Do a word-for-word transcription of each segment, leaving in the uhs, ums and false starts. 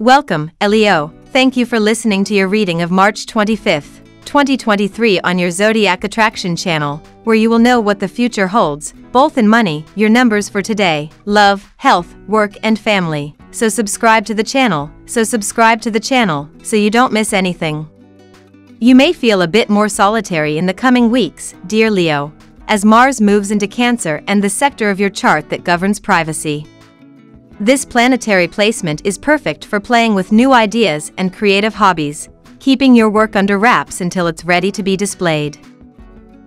Welcome, Leo. Thank you for listening to your reading of March twenty-fifth, twenty twenty-three on your Zodiac Attraction channel, where you will know what the future holds, both in money, your numbers for today, love, health, work and family. So subscribe to the channel, so subscribe to the channel, so you don't miss anything. You may feel a bit more solitary in the coming weeks, dear Leo, as Mars moves into Cancer and the sector of your chart that governs privacy. This planetary placement is perfect for playing with new ideas and creative hobbies, keeping your work under wraps until it's ready to be displayed.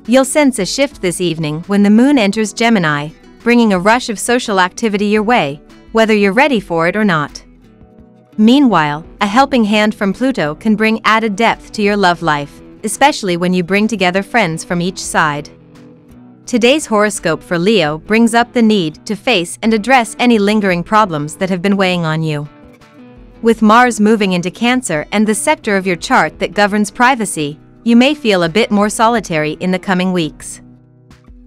You'll sense a shift this evening when the moon enters Gemini, bringing a rush of social activity your way, whether you're ready for it or not. Meanwhile, a helping hand from Pluto can bring added depth to your love life, especially when you bring together friends from each side. Today's horoscope for Leo brings up the need to face and address any lingering problems that have been weighing on you. With Mars moving into Cancer and the sector of your chart that governs privacy, you may feel a bit more solitary in the coming weeks.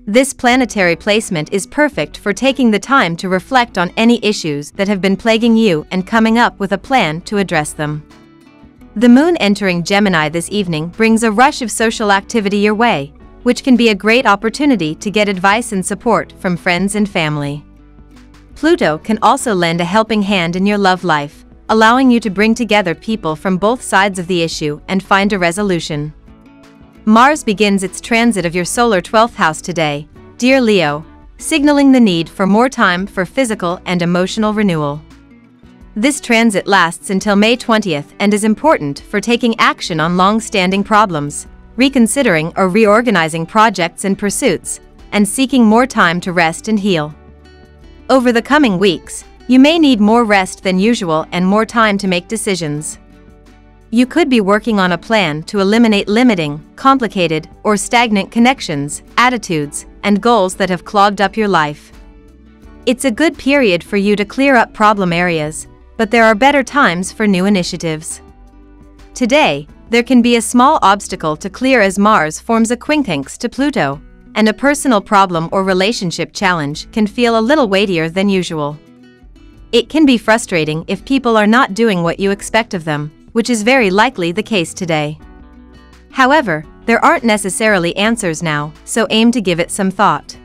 This planetary placement is perfect for taking the time to reflect on any issues that have been plaguing you and coming up with a plan to address them. The moon entering Gemini this evening brings a rush of social activity your way, which can be a great opportunity to get advice and support from friends and family. Pluto can also lend a helping hand in your love life, allowing you to bring together people from both sides of the issue and find a resolution. Mars begins its transit of your solar twelfth house today, dear Leo, signaling the need for more time for physical and emotional renewal. This transit lasts until May twentieth and is important for taking action on long-standing problems, reconsidering or reorganizing projects and pursuits, and seeking more time to rest and heal. Over the coming weeks, you may need more rest than usual and more time to make decisions. You could be working on a plan to eliminate limiting, complicated, or stagnant connections, attitudes, and goals that have clogged up your life. It's a good period for you to clear up problem areas, but there are better times for new initiatives. Today, there can be a small obstacle to clear as Mars forms a quincunx to Pluto, and a personal problem or relationship challenge can feel a little weightier than usual. It can be frustrating if people are not doing what you expect of them, which is very likely the case today. However, there aren't necessarily answers now, so aim to give it some thought.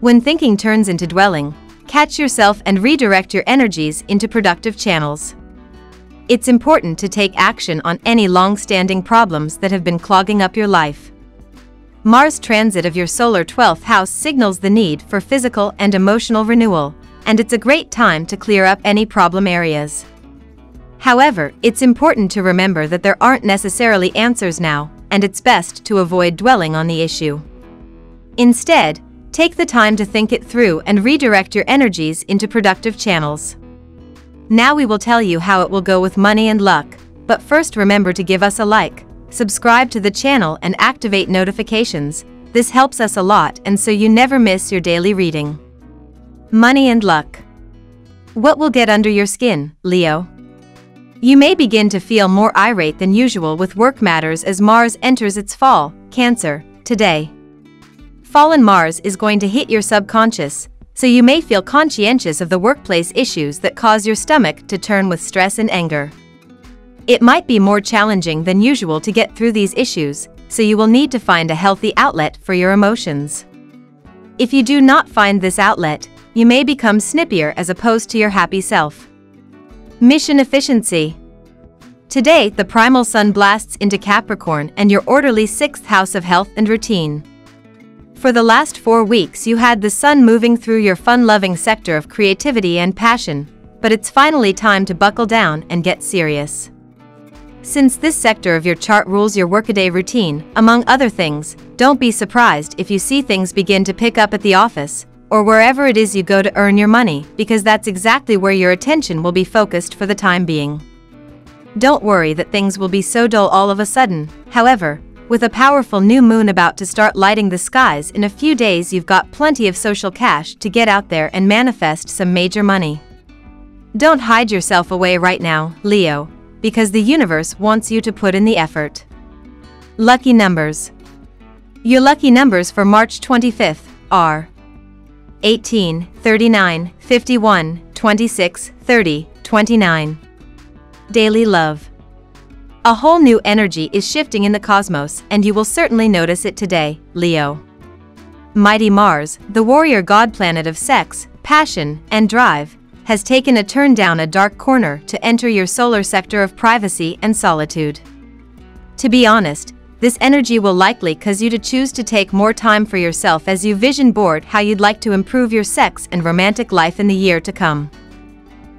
When thinking turns into dwelling, catch yourself and redirect your energies into productive channels. It's important to take action on any long-standing problems that have been clogging up your life. Mars' transit of your solar twelfth house signals the need for physical and emotional renewal, and it's a great time to clear up any problem areas. However, it's important to remember that there aren't necessarily answers now, and it's best to avoid dwelling on the issue. Instead, take the time to think it through and redirect your energies into productive channels. Now we will tell you how it will go with money and luck, but first remember to give us a like, subscribe to the channel and activate notifications. This helps us a lot and so you never miss your daily reading. Money and luck. What will get under your skin, Leo? You may begin to feel more irate than usual with work matters as Mars enters its fall, Cancer, today. Fallen Mars is going to hit your subconscious, so you may feel conscientious of the workplace issues that cause your stomach to turn with stress and anger. It might be more challenging than usual to get through these issues, so you will need to find a healthy outlet for your emotions. If you do not find this outlet, you may become snippier as opposed to your happy self. Mission efficiency. Today, the primal sun blasts into Capricorn and your orderly sixth house of health and routine. For the last four weeks you had the sun moving through your fun-loving sector of creativity and passion, but it's finally time to buckle down and get serious. Since this sector of your chart rules your workaday routine, among other things, don't be surprised if you see things begin to pick up at the office, or wherever it is you go to earn your money, because that's exactly where your attention will be focused for the time being. Don't worry that things will be so dull all of a sudden, however. With a powerful new moon about to start lighting the skies in a few days, you've got plenty of social cash to get out there and manifest some major money. Don't hide yourself away right now, Leo, because the universe wants you to put in the effort. Lucky numbers. Your lucky numbers for March twenty-fifth are eighteen, thirty-nine, fifty-one, twenty-six, thirty, twenty-nine. Daily love. A whole new energy is shifting in the cosmos, and you will certainly notice it today, Leo. Mighty Mars, the warrior god planet of sex, passion, and drive, has taken a turn down a dark corner to enter your solar sector of privacy and solitude. To be honest, this energy will likely cause you to choose to take more time for yourself as you vision board how you'd like to improve your sex and romantic life in the year to come.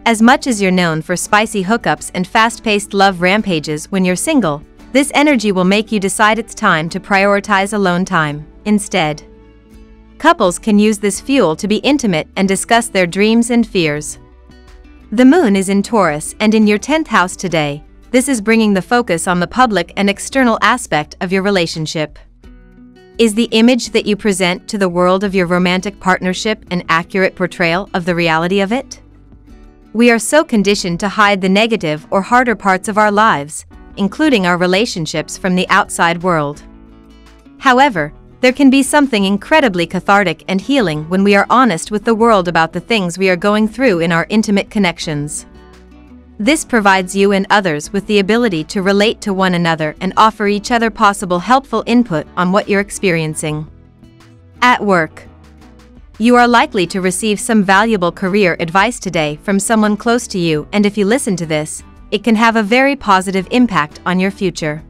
As much as you're known for spicy hookups and fast-paced love rampages when you're single, this energy will make you decide it's time to prioritize alone time instead. Couples can use this fuel to be intimate and discuss their dreams and fears. The moon is in Taurus and in your tenth house today. This is bringing the focus on the public and external aspect of your relationship. Is the image that you present to the world of your romantic partnership an accurate portrayal of the reality of it? We are so conditioned to hide the negative or harder parts of our lives, including our relationships, from the outside world. However, there can be something incredibly cathartic and healing when we are honest with the world about the things we are going through in our intimate connections. This provides you and others with the ability to relate to one another and offer each other possible helpful input on what you're experiencing. At work, you are likely to receive some valuable career advice today from someone close to you, and if you listen to this, it can have a very positive impact on your future.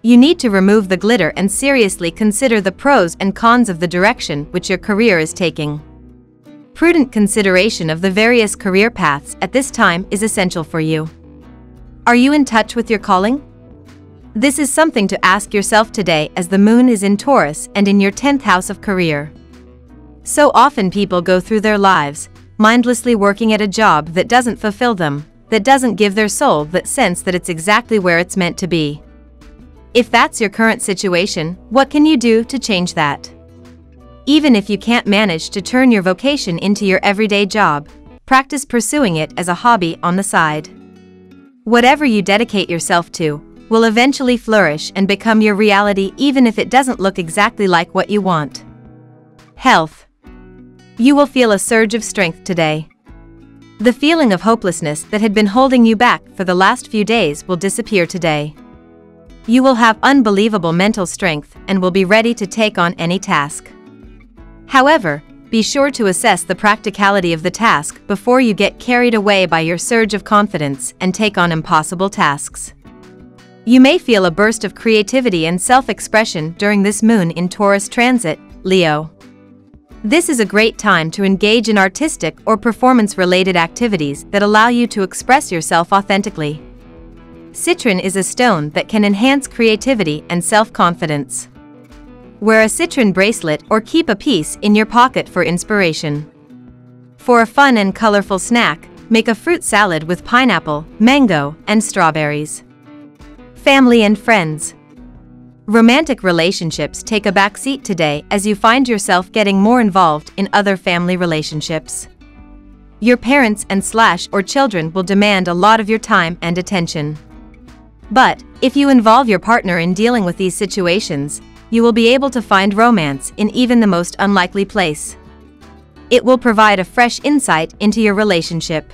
You need to remove the glitter and seriously consider the pros and cons of the direction which your career is taking. Prudent consideration of the various career paths at this time is essential for you. Are you in touch with your calling? This is something to ask yourself today, as the moon is in Taurus and in your tenth house of career. So often people go through their lives, mindlessly working at a job that doesn't fulfill them, that doesn't give their soul that sense that it's exactly where it's meant to be. If that's your current situation, what can you do to change that? Even if you can't manage to turn your vocation into your everyday job, practice pursuing it as a hobby on the side. Whatever you dedicate yourself to will eventually flourish and become your reality, even if it doesn't look exactly like what you want. Health. You will feel a surge of strength today. The feeling of hopelessness that had been holding you back for the last few days will disappear today. You will have unbelievable mental strength and will be ready to take on any task. However, be sure to assess the practicality of the task before you get carried away by your surge of confidence and take on impossible tasks. You may feel a burst of creativity and self-expression during this moon in Taurus transit, Leo. This is a great time to engage in artistic or performance-related activities that allow you to express yourself authentically. Citrine is a stone that can enhance creativity and self-confidence. Wear a citrine bracelet or keep a piece in your pocket for inspiration. For a fun and colorful snack, make a fruit salad with pineapple, mango, and strawberries. Family and friends. Romantic relationships take a back seat today as you find yourself getting more involved in other family relationships. Your parents and slash or children will demand a lot of your time and attention. But if you involve your partner in dealing with these situations, you will be able to find romance in even the most unlikely place. It will provide a fresh insight into your relationship.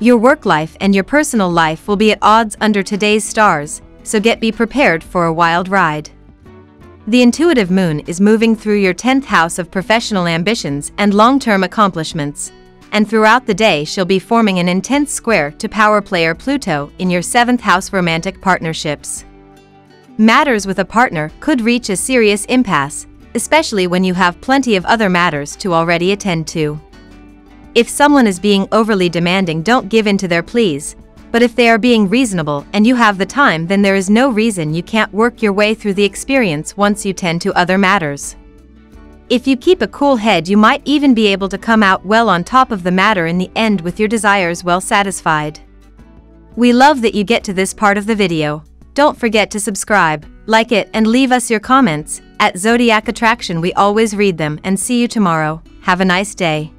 Your work life and your personal life will be at odds under today's stars, so get be prepared for a wild ride. The intuitive moon is moving through your tenth house of professional ambitions and long-term accomplishments, and throughout the day she'll be forming an intense square to power player Pluto in your seventh house romantic partnerships. Matters with a partner could reach a serious impasse, especially when you have plenty of other matters to already attend to. If someone is being overly demanding, don't give in to their pleas. But if they are being reasonable and you have the time, then there is no reason you can't work your way through the experience once you tend to other matters. If you keep a cool head, you might even be able to come out well on top of the matter in the end, with your desires well satisfied. We love that you get to this part of the video. Don't forget to subscribe, like it, and leave us your comments. At Zodiac Attraction we always read them, and see you tomorrow. Have a nice day.